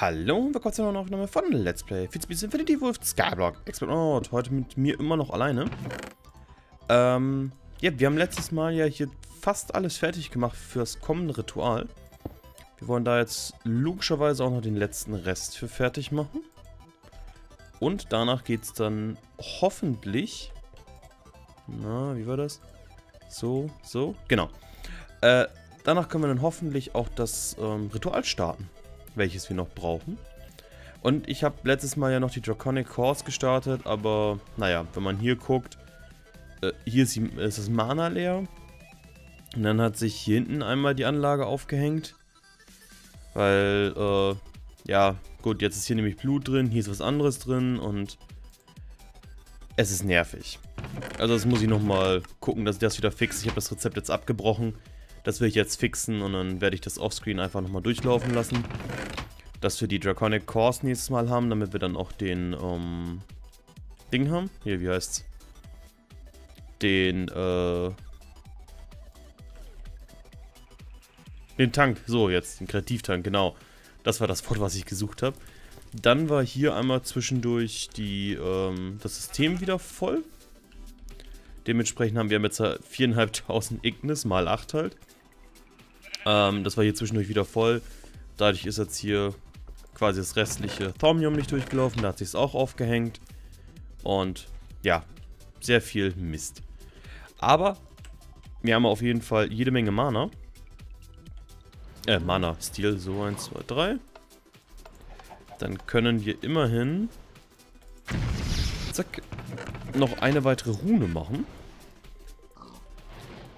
Hallo und willkommen zu einer Aufnahme von Let's Play. Fits Infinity Wolf, Skyblock, Explode. Heute mit mir immer noch alleine. Ja, wir haben letztes Mal ja hier fast alles fertig gemacht fürs kommende Ritual. Wir wollen da jetzt logischerweise auch noch den letzten Rest für fertig machen. Und danach geht es dann hoffentlich... Na, wie war das? So, genau. Danach können wir dann hoffentlich auch das Ritual starten, welches wir noch brauchen. Und ich habe letztes Mal ja noch die Draconic Core gestartet, aber naja, wenn man hier guckt, hier ist das Mana leer. Und dann hat sich hier hinten einmal die Anlage aufgehängt, weil, ja, gut, jetzt ist hier nämlich Blut drin, hier ist was anderes drin und es ist nervig. Also das muss ich nochmal gucken, dass ich das wieder fixe. Ich habe das Rezept jetzt abgebrochen. Das will ich jetzt fixen und dann werde ich das offscreen einfach nochmal durchlaufen lassen. Dass wir die Draconic Core nächstes Mal haben, damit wir dann auch den Ding haben. Hier, wie heißt's? Den Tank. So, jetzt. Den Kreativtank, genau. Das war das Wort, was ich gesucht habe. Dann war hier einmal zwischendurch die das System wieder voll. Dementsprechend haben wir jetzt 4.500 Ignis, mal 8 halt. Das war hier zwischendurch wieder voll. Dadurch ist jetzt hier quasi das restliche Thormium nicht durchgelaufen. Da hat sich es auch aufgehängt. Und ja, sehr viel Mist. Aber wir haben auf jeden Fall jede Menge Mana. Mana-Stil, so 1, 2, 3. Dann können wir immerhin... Zack. Noch eine weitere Rune machen.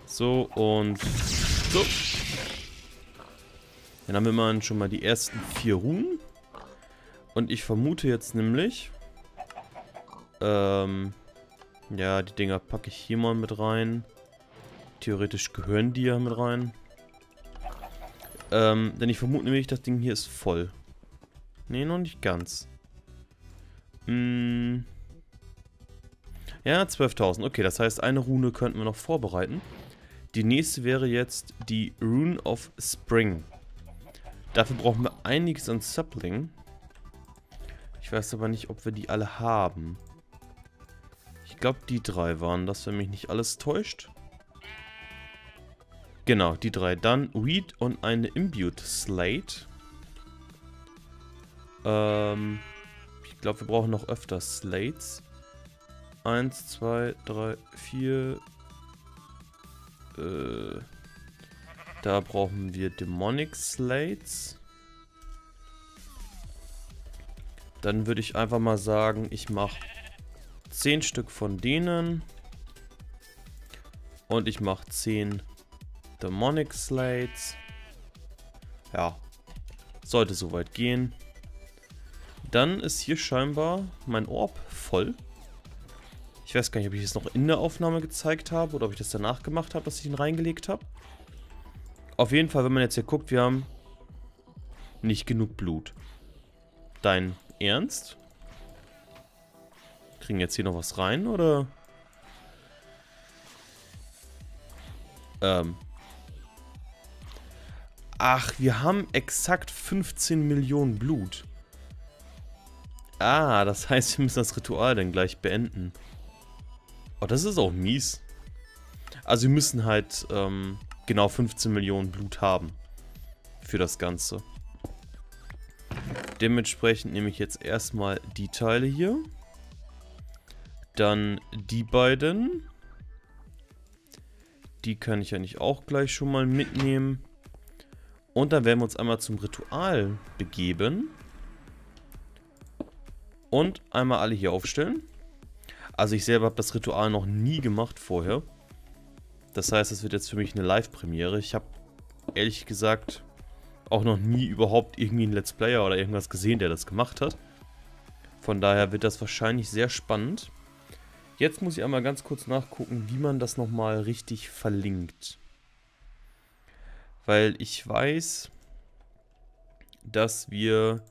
So und so. Dann haben wir mal schon mal die ersten 4 Runen. Und ich vermute jetzt nämlich, ja, die Dinger packe ich hier mal mit rein. Theoretisch gehören die ja mit rein. Denn ich vermute nämlich, das Ding hier ist voll. Ne, noch nicht ganz. Ja, 12.000. Okay, das heißt, eine Rune könnten wir noch vorbereiten. Die nächste wäre jetzt die Rune of Spring. Dafür brauchen wir einiges an Sapling. Ich weiß aber nicht, ob wir die alle haben. Ich glaube, die 3 waren das, wenn mich nicht alles täuscht. Genau, die 3. Dann Weed und eine Imbued Slate. Ich glaube, wir brauchen noch öfter Slates. 1, 2, 3, 4. Da brauchen wir Demonic Slates. Dann würde ich einfach mal sagen, ich mache 10 Stück von denen. Und ich mache 10 Demonic Slates. Ja, sollte soweit gehen. Dann ist hier scheinbar mein Orb voll. Ich weiß gar nicht, ob ich das noch in der Aufnahme gezeigt habe oder ob ich das danach gemacht habe, dass ich ihn reingelegt habe. Auf jeden Fall, wenn man jetzt hier guckt, wir haben nicht genug Blut. Dein Ernst? Kriegen jetzt hier noch was rein, oder? Ach, wir haben exakt 15 Millionen Blut. Ah, das heißt, wir müssen das Ritual dann gleich beenden. Oh, das ist auch mies. Also wir müssen halt genau 15 Millionen Blut haben für das Ganze. Dementsprechend nehme ich jetzt erstmal die Teile hier. Dann die beiden. Die kann ich ja nicht auch gleich schon mal mitnehmen. Und dann werden wir uns einmal zum Ritual begeben. Und einmal alle hier aufstellen. Also ich selber habe das Ritual noch nie gemacht vorher. Das heißt, es wird jetzt für mich eine Live-Premiere. Ich habe ehrlich gesagt auch noch nie überhaupt irgendwie einen Let's Player oder irgendwas gesehen, der das gemacht hat. Von daher wird das wahrscheinlich sehr spannend. Jetzt muss ich einmal ganz kurz nachgucken, wie man das nochmal richtig verlinkt. Weil ich weiß, dass wir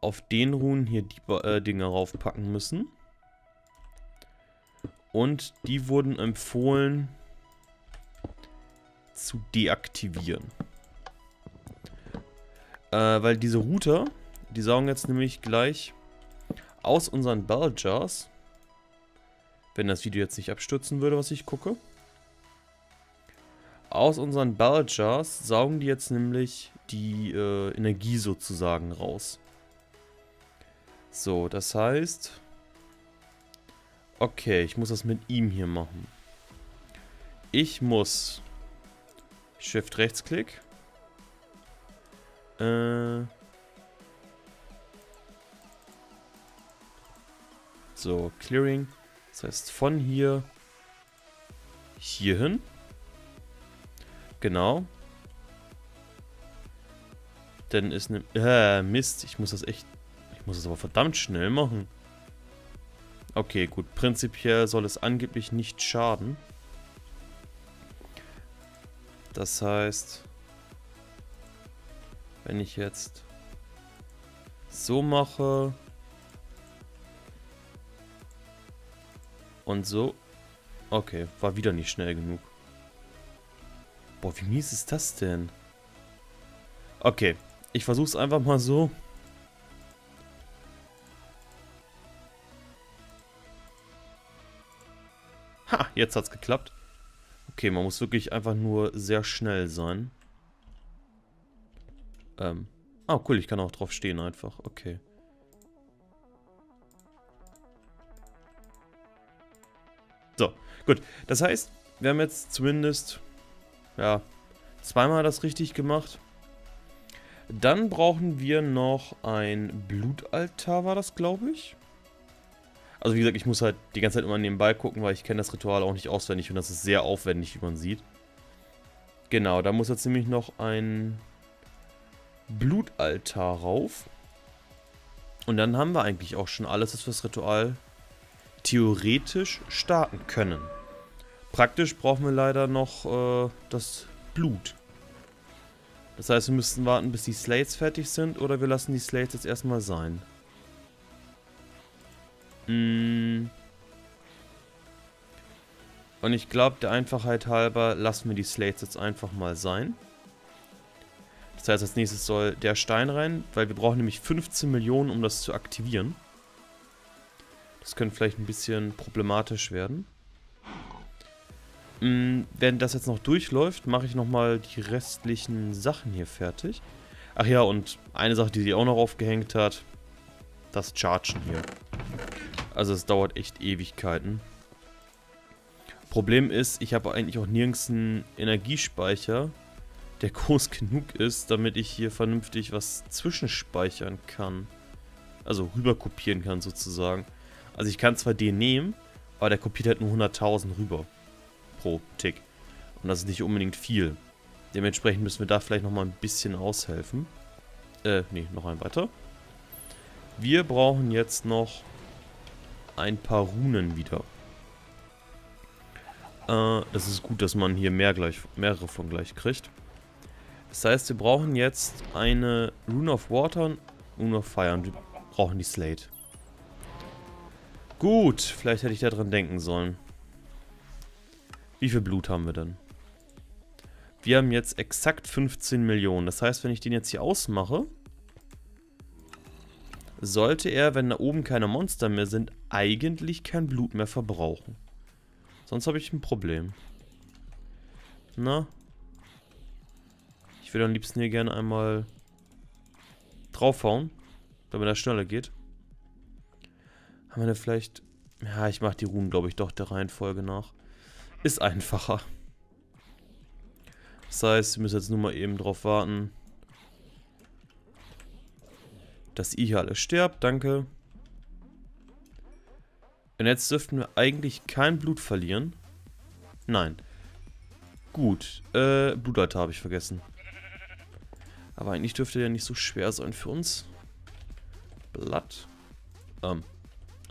auf den Runen hier die Dinger raufpacken müssen. Und die wurden empfohlen zu deaktivieren. Weil diese Router Die saugen jetzt nämlich gleich aus unseren Ball Jars. Wenn das Video jetzt nicht abstürzen würde, was ich gucke. Aus unseren Ball Jars saugen die jetzt nämlich die Energie sozusagen raus. So, das heißt... Okay, ich muss das mit ihm hier machen. Ich muss... Shift-Rechtsklick. So, Clearing. Das heißt von hier... hierhin. Genau. Dann ist eine... Mist, ich muss das echt... Ich muss das aber verdammt schnell machen. Okay, gut. Prinzipiell soll es angeblich nicht schaden. Das heißt, wenn ich jetzt so mache und so. Okay, war wieder nicht schnell genug. Boah, wie mies ist das denn? Okay, ich versuch's einfach mal so. Ha, jetzt hat's geklappt. Okay, man muss wirklich einfach nur sehr schnell sein. Ah, cool, ich kann auch drauf stehen einfach. Okay. So, gut. Das heißt, wir haben jetzt zumindest, ja, zweimal das richtig gemacht. Dann brauchen wir noch ein Blutaltar, war das, glaube ich. Also wie gesagt, ich muss halt die ganze Zeit immer nebenbei gucken, weil ich kenne das Ritual auch nicht auswendig und das ist sehr aufwendig, wie man sieht. Genau, da muss jetzt nämlich noch ein Blutaltar rauf. Und dann haben wir eigentlich auch schon alles, was wir das Ritual theoretisch starten können. Praktisch brauchen wir leider noch das Blut. Das heißt, wir müssten warten, bis die Slates fertig sind oder wir lassen die Slates jetzt erstmal sein. Und ich glaube, der Einfachheit halber lassen wir die Slates jetzt einfach mal sein. Das heißt, als nächstes soll der Stein rein, weil wir brauchen nämlich 15 Millionen, um das zu aktivieren. Das könnte vielleicht ein bisschen problematisch werden. Wenn das jetzt noch durchläuft, mache ich nochmal die restlichen Sachen hier fertig. Ach ja, und eine Sache, die sie auch noch aufgehängt hat, das Chargen hier. Also es dauert echt Ewigkeiten. Problem ist, ich habe eigentlich auch nirgends einen Energiespeicher, der groß genug ist, damit ich hier vernünftig was zwischenspeichern kann. Also rüber kopieren kann sozusagen. Also ich kann zwar den nehmen, aber der kopiert halt nur 100.000 rüber. Pro Tick. Und das ist nicht unbedingt viel. Dementsprechend müssen wir da vielleicht nochmal ein bisschen aushelfen. Nee, noch ein weiter. Wir brauchen jetzt noch ein paar Runen wieder. Das ist gut, dass man hier mehrere von gleich kriegt. Das heißt, wir brauchen jetzt eine Rune of Water und Rune of Fire. Und wir brauchen die Slate. Gut, vielleicht hätte ich da dran denken sollen. Wie viel Blut haben wir denn? Wir haben jetzt exakt 15 Millionen. Das heißt, wenn ich den jetzt hier ausmache... sollte er, wenn da oben keine Monster mehr sind, eigentlich kein Blut mehr verbrauchen. Sonst habe ich ein Problem. Na? Ich würde am liebsten hier gerne einmal draufhauen, damit das schneller geht. Haben wir da vielleicht... Ja, ich mache die Runen, glaube ich, doch der Reihenfolge nach. Ist einfacher. Das heißt, wir müssen jetzt nur mal eben drauf warten, dass ihr hier alle sterbt, danke. Und jetzt dürften wir eigentlich kein Blut verlieren. Nein. Gut, Blutaltar habe ich vergessen. Aber eigentlich dürfte der nicht so schwer sein für uns. Blatt. Am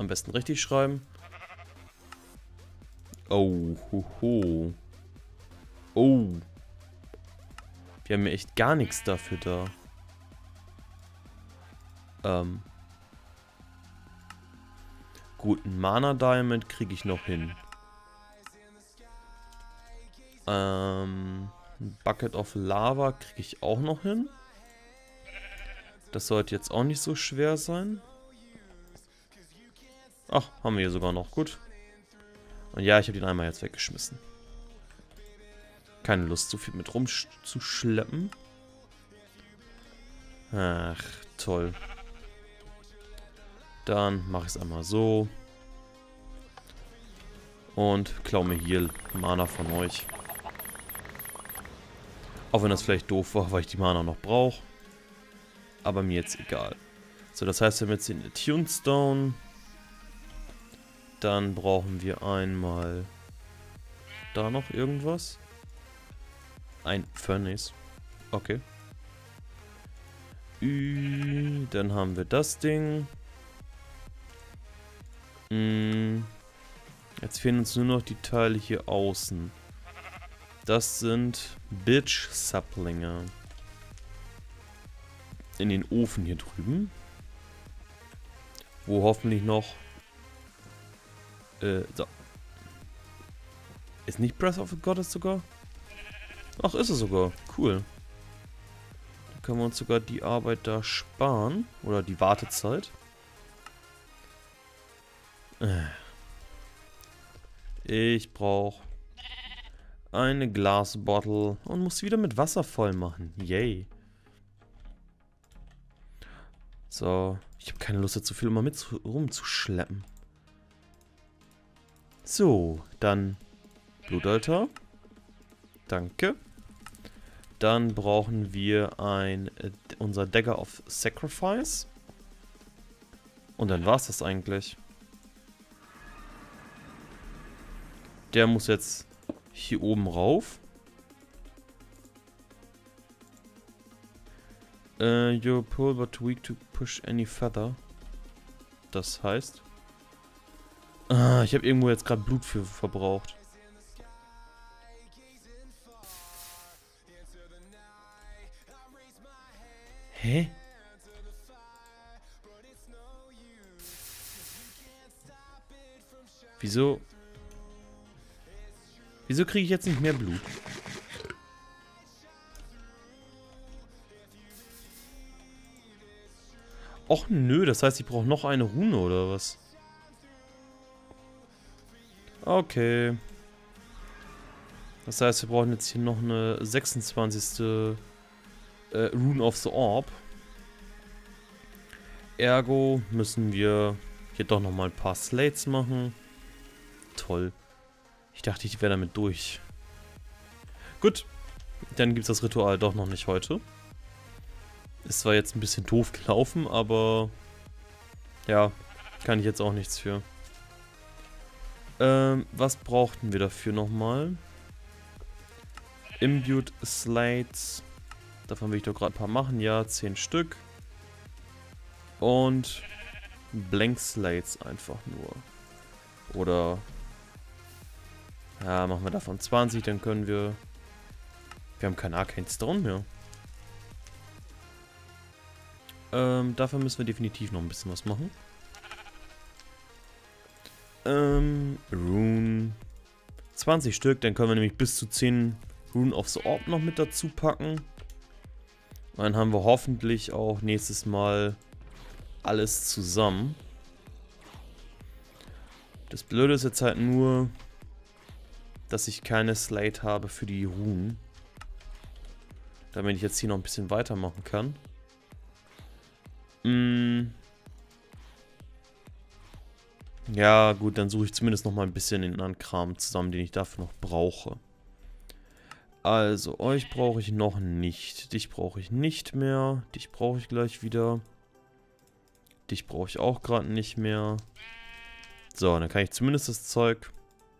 besten richtig schreiben. Oh, hoho. Oh. Wir haben ja echt gar nichts dafür da. Gut, einen Mana Diamond kriege ich noch hin. Ein Bucket of Lava kriege ich auch noch hin. Das sollte jetzt auch nicht so schwer sein. Ach, haben wir hier sogar noch. Gut. Und ja, ich habe den einmal jetzt weggeschmissen. Keine Lust, so viel mit rumzuschleppen. Ach, toll. Dann mache ich es einmal so. Und klaue mir hier Mana von euch. Auch wenn das vielleicht doof war, weil ich die Mana noch brauche. Aber mir jetzt egal. So, das heißt, wir haben jetzt den Tune Stone. Dann brauchen wir einmal da noch irgendwas. Ein Furnace. Okay. Dann haben wir das Ding. Jetzt fehlen uns nur noch die Teile hier außen. Das sind Bitch-Saplinge. In den Ofen hier drüben. Wo hoffentlich noch... So. Ist nicht Breath of the Goddess sogar? Ach, ist es sogar. Cool. Dann können wir uns sogar die Arbeit da sparen. Oder die Wartezeit. Ich brauche eine Glasbottle und muss wieder mit Wasser voll machen. Yay. So, ich habe keine Lust, jetzt so viel immer mit rumzuschleppen. So, dann Blood Altar. Danke. Dann brauchen wir unser Dagger of Sacrifice. Und dann war es das eigentlich. Der muss jetzt hier oben rauf. Your pole but weak to push any feather. Das heißt... ich habe irgendwo jetzt gerade Blut für verbraucht. Hä? Wieso? Wieso kriege ich jetzt nicht mehr Blut? Och nö, das heißt, ich brauche noch eine Rune oder was? Okay. Das heißt, wir brauchen jetzt hier noch eine 26. Rune of the Orb. Ergo müssen wir hier doch nochmal ein paar Slates machen. Toll. Ich dachte, ich wäre damit durch. Gut. Dann gibt es das Ritual doch noch nicht heute. Ist zwar jetzt ein bisschen doof gelaufen, aber... ja, kann ich jetzt auch nichts für. Was brauchten wir dafür nochmal? Imbued Slates. Davon will ich doch gerade ein paar machen. Ja, 10 Stück. Und... Blank Slates einfach nur. Oder... ja, machen wir davon 20, dann können wir... wir haben keine Arcane Stone mehr. Dafür müssen wir definitiv noch ein bisschen was machen. Rune... 20 Stück, dann können wir nämlich bis zu 10 Rune of the Orb noch mit dazu packen. Und dann haben wir hoffentlich auch nächstes Mal alles zusammen. Das Blöde ist jetzt halt nur... dass ich keine Slate habe für die Runen. Damit ich jetzt hier noch ein bisschen weitermachen kann. Ja, gut, dann suche ich zumindest noch mal ein bisschen den anderen Kram zusammen, den ich dafür noch brauche. Also, euch brauche ich noch nicht. Dich brauche ich nicht mehr. Dich brauche ich gleich wieder. Dich brauche ich auch gerade nicht mehr. So, dann kann ich zumindest das Zeug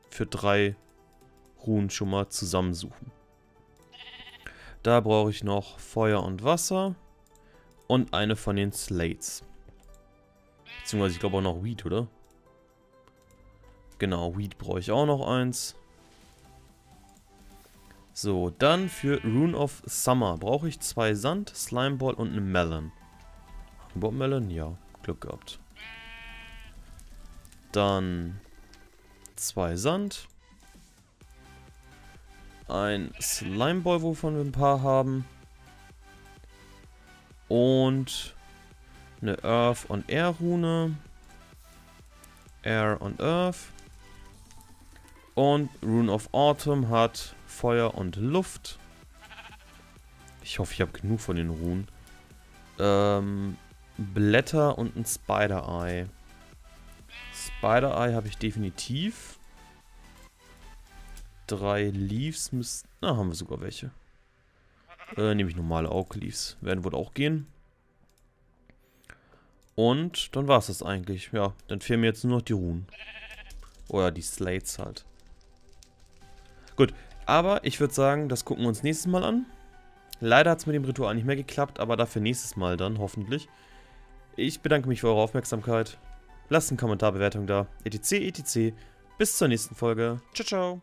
für 3... Ruhen schon mal zusammensuchen. Da brauche ich noch Feuer und Wasser und eine von den Slates. Beziehungsweise ich glaube auch noch Weed, oder? Genau, Weed brauche ich auch noch eins. So, dann für Rune of Summer brauche ich 2 Sand, Slimeball und eine Melon. Haben Melon? Ja, Glück gehabt. Dann 2 Sand. Ein Slimeball, wovon wir ein paar haben. Und eine Earth- und Air-Rune. Air und Earth. Und Rune of Autumn hat Feuer und Luft. Ich hoffe, ich habe genug von den Runen. Blätter und ein Spider-Eye. Spider-Eye habe ich definitiv. 3 Leaves müssen... Na, haben wir sogar welche. Nehme ich normale Aug-Leaves. Werden wohl auch gehen. Und dann war es das eigentlich. Ja, dann fehlen mir jetzt nur noch die Runen. Oder die Slates halt. Gut, aber ich würde sagen, das gucken wir uns nächstes Mal an. Leider hat es mit dem Ritual nicht mehr geklappt, aber dafür nächstes Mal dann, hoffentlich. Ich bedanke mich für eure Aufmerksamkeit. Lasst eine Kommentarbewertung da. Etc. Bis zur nächsten Folge. Ciao, ciao.